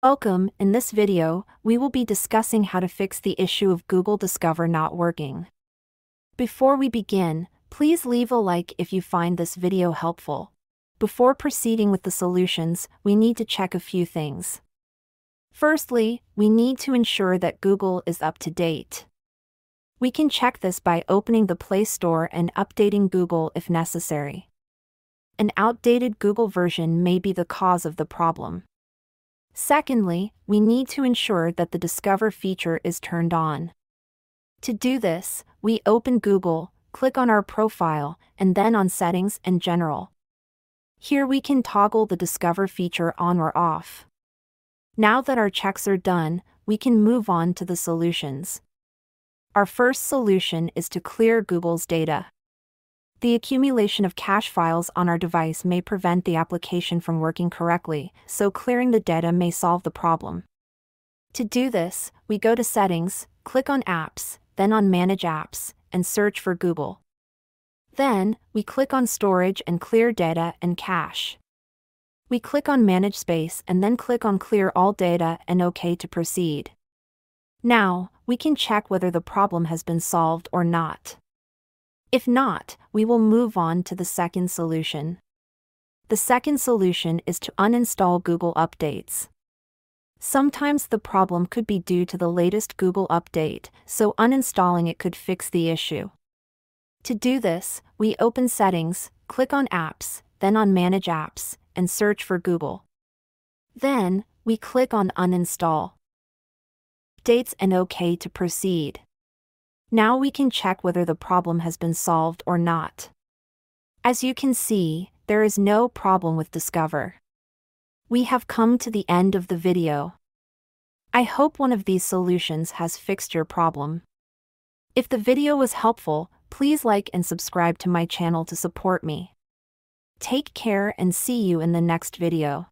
Welcome, in this video, we will be discussing how to fix the issue of Google Discover not working. Before we begin, please leave a like if you find this video helpful. Before proceeding with the solutions, we need to check a few things. Firstly, we need to ensure that Google is up to date. We can check this by opening the Play Store and updating Google if necessary. An outdated Google version may be the cause of the problem. Secondly, we need to ensure that the Discover feature is turned on. To do this, we open Google, click on our profile, and then on Settings and General. Here we can toggle the Discover feature on or off. Now that our checks are done, we can move on to the solutions. Our first solution is to clear Google's data. The accumulation of cache files on our device may prevent the application from working correctly, so clearing the data may solve the problem. To do this, we go to Settings, click on Apps, then on Manage Apps, and search for Google. Then, we click on Storage and Clear Data and Cache. We click on Manage Space and then click on Clear All Data and OK to proceed. Now, we can check whether the problem has been solved or not. If not, we will move on to the second solution. The second solution is to uninstall Google updates. Sometimes the problem could be due to the latest Google update, so uninstalling it could fix the issue. To do this, we open Settings, click on Apps, then on Manage Apps, and search for Google. Then, we click on Uninstall Updates and OK to proceed. Now we can check whether the problem has been solved or not. As you can see, there is no problem with Discover. We have come to the end of the video. I hope one of these solutions has fixed your problem. If the video was helpful, please like and subscribe to my channel to support me. Take care and see you in the next video.